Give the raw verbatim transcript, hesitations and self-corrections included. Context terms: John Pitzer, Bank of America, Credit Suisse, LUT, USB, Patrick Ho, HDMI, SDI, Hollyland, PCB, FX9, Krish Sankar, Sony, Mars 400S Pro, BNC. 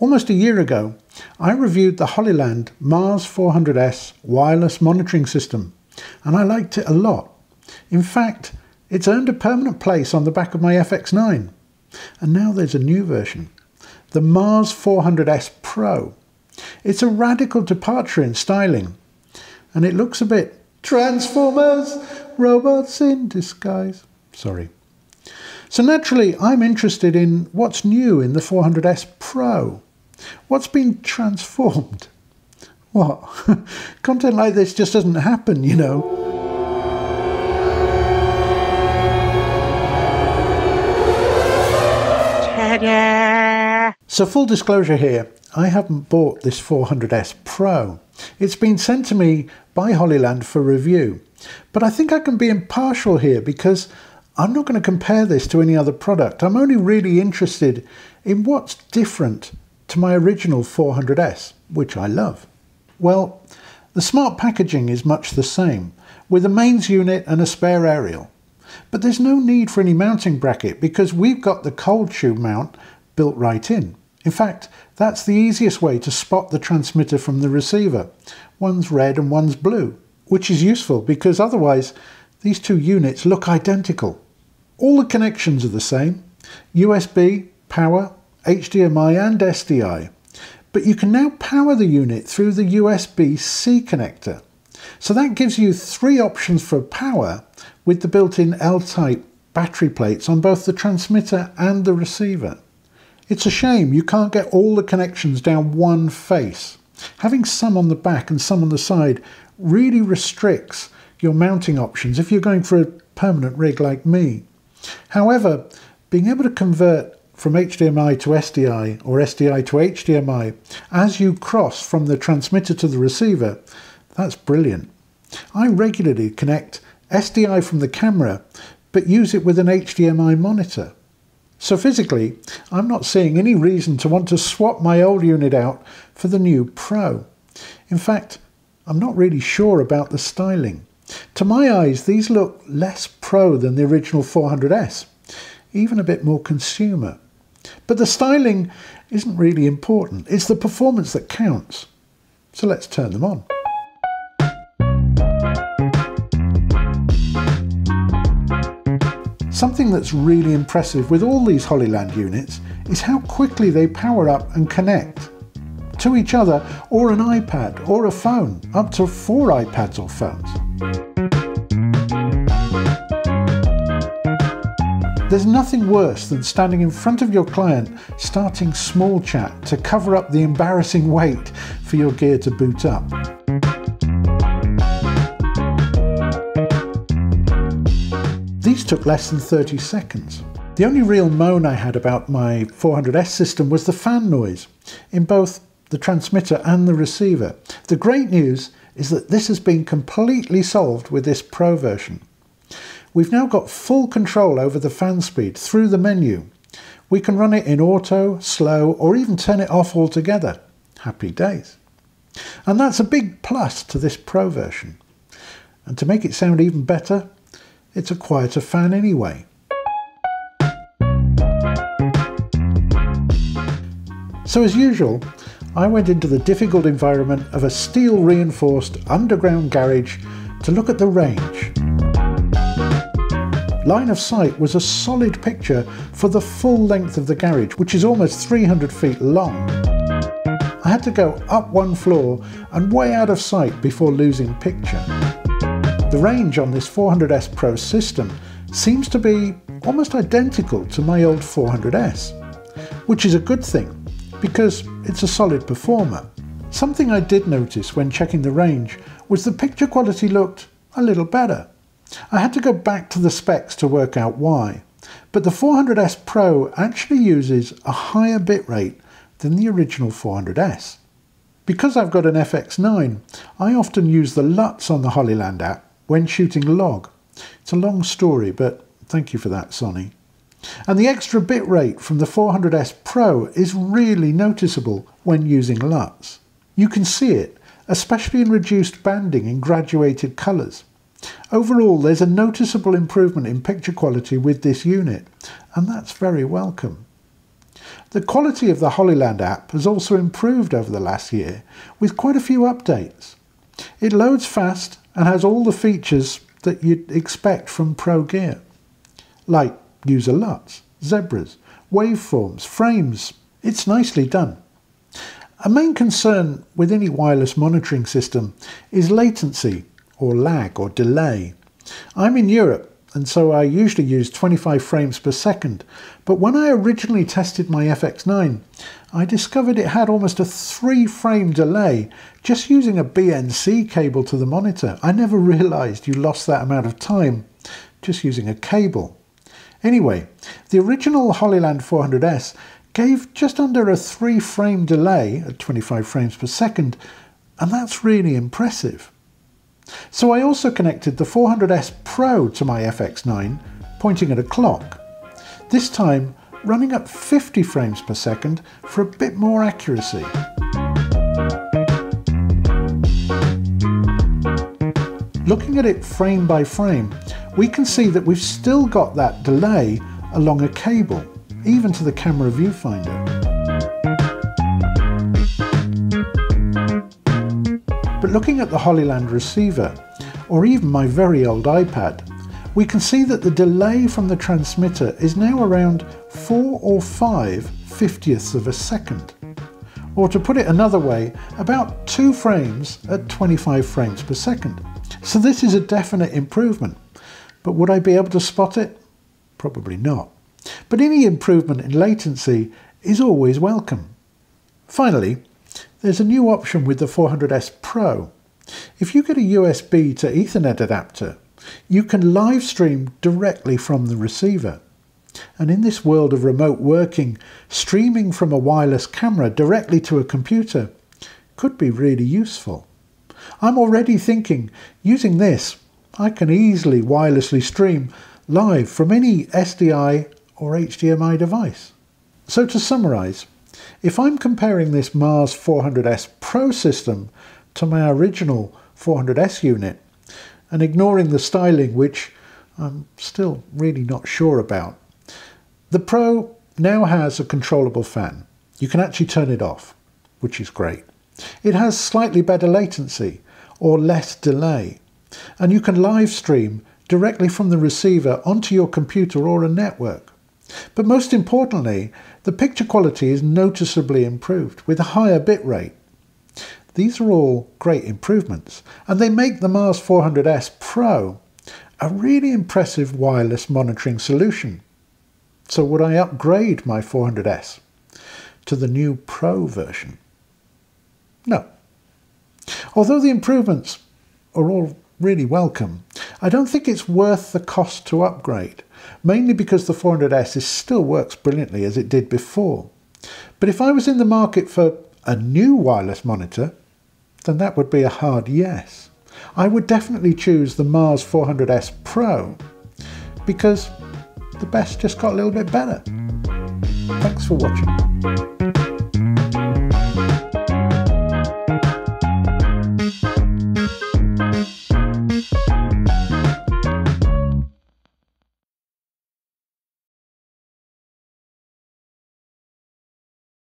Almost a year ago, I reviewed the Hollyland Mars four hundred S wireless monitoring system, and I liked it a lot. In fact, it's earned a permanent place on the back of my F X nine. And now there's a new version, the Mars four hundred S Pro. It's a radical departure in styling, and it looks a bit Transformers, robots in disguise. Sorry. So naturally, I'm interested in what's new in the four hundred S Pro. What's been transformed? What? Content like this just doesn't happen, you know. Ta-da! So full disclosure here, I haven't bought this four hundred S Pro. It's been sent to me by Hollyland for review. But I think I can be impartial here because I'm not going to compare this to any other product. I'm only really interested in what's different to my original four hundred S, which I love. Well, the smart packaging is much the same, with a mains unit and a spare aerial. But there's no need for any mounting bracket because we've got the cold tube mount built right in. In fact, that's the easiest way to spot the transmitter from the receiver. One's red and one's blue, which is useful because otherwise these two units look identical. All the connections are the same, U S B, power, H D M I and S D I, but you can now power the unit through the U S B C connector. So that gives you three options for power with the built-in L type battery plates on both the transmitter and the receiver. It's a shame you can't get all the connections down one face. Having some on the back and some on the side really restricts your mounting options if you're going for a permanent rig like me. However, being able to convert from H D M I to S D I or S D I to H D M I as you cross from the transmitter to the receiver, that's brilliant. I regularly connect S D I from the camera but use it with an H D M I monitor. So physically, I'm not seeing any reason to want to swap my old unit out for the new Pro. In fact, I'm not really sure about the styling. To my eyes, these look less Pro than the original four hundred S, even a bit more consumer. But the styling isn't really important, it's the performance that counts. So let's turn them on. Something that's really impressive with all these Hollyland units is how quickly they power up and connect to each other or an iPad or a phone, up to four iPads or phones. There's nothing worse than standing in front of your client starting small chat to cover up the embarrassing wait for your gear to boot up. These took less than thirty seconds. The only real moan I had about my four hundred S system was the fan noise in both the transmitter and the receiver. The great news is that this has been completely solved with this Pro version. We've now got full control over the fan speed through the menu. We can run it in auto, slow, or even turn it off altogether. Happy days. And that's a big plus to this Pro version. And to make it sound even better, it's a quieter fan anyway. So as usual, I went into the difficult environment of a steel-reinforced underground garage to look at the range. Line of sight was a solid picture for the full length of the garage, which is almost three hundred feet long. I had to go up one floor and way out of sight before losing picture. The range on this four hundred S Pro system seems to be almost identical to my old four hundred S, which is a good thing because it's a solid performer. Something I did notice when checking the range was the picture quality looked a little better. I had to go back to the specs to work out why, but the four hundred S Pro actually uses a higher bitrate than the original four hundred S. Because I've got an F X nine, I often use the L U Ts on the Hollyland app when shooting log. It's a long story, but thank you for that, Sony. And the extra bitrate from the four hundred S Pro is really noticeable when using L U Ts. You can see it, especially in reduced banding in graduated colours. Overall, there's a noticeable improvement in picture quality with this unit, and that's very welcome. The quality of the Hollyland app has also improved over the last year, with quite a few updates. It loads fast and has all the features that you'd expect from Pro Gear, like user L U Ts, zebras, waveforms, frames. It's nicely done. A main concern with any wireless monitoring system is latency, or lag, or delay. I'm in Europe, and so I usually use twenty-five frames per second, but when I originally tested my F X nine, I discovered it had almost a three frame delay just using a B N C cable to the monitor. I never realized you lost that amount of time just using a cable. Anyway, the original Hollyland four hundred S gave just under a three frame delay at twenty-five frames per second, and that's really impressive. So I also connected the four hundred S Pro to my F X nine, pointing at a clock, this time running up fifty frames per second for a bit more accuracy. Looking at it frame by frame, we can see that we've still got that delay along a cable, even to the camera viewfinder. But looking at the Hollyland receiver, or even my very old iPad, we can see that the delay from the transmitter is now around four or five fiftieths of a second. Or to put it another way, about two frames at twenty-five frames per second. So this is a definite improvement. But would I be able to spot it? Probably not. But any improvement in latency is always welcome. Finally, there's a new option with the four hundred S Pro. If you get a U S B to Ethernet adapter, you can live stream directly from the receiver. And in this world of remote working, streaming from a wireless camera directly to a computer could be really useful. I'm already thinking, using this, I can easily wirelessly stream live from any S D I or H D M I device. So to summarize, if I'm comparing this Mars four hundred S Pro system to my original four hundred S unit, and ignoring the styling, which I'm still really not sure about, the Pro now has a controllable fan. You can actually turn it off, which is great. It has slightly better latency, or less delay, and you can live stream directly from the receiver onto your computer or a network. But most importantly, the picture quality is noticeably improved with a higher bit rate. These are all great improvements, and they make the Mars four hundred S Pro a really impressive wireless monitoring solution. So would I upgrade my four hundred S to the new Pro version? No. Although the improvements are all really welcome, I don't think it's worth the cost to upgrade, mainly because the four hundred S is still works brilliantly as it did before. But if I was in the market for a new wireless monitor, then that would be a hard yes. I would definitely choose the Mars four hundred S Pro, because the best just got a little bit better. Thanks for watching.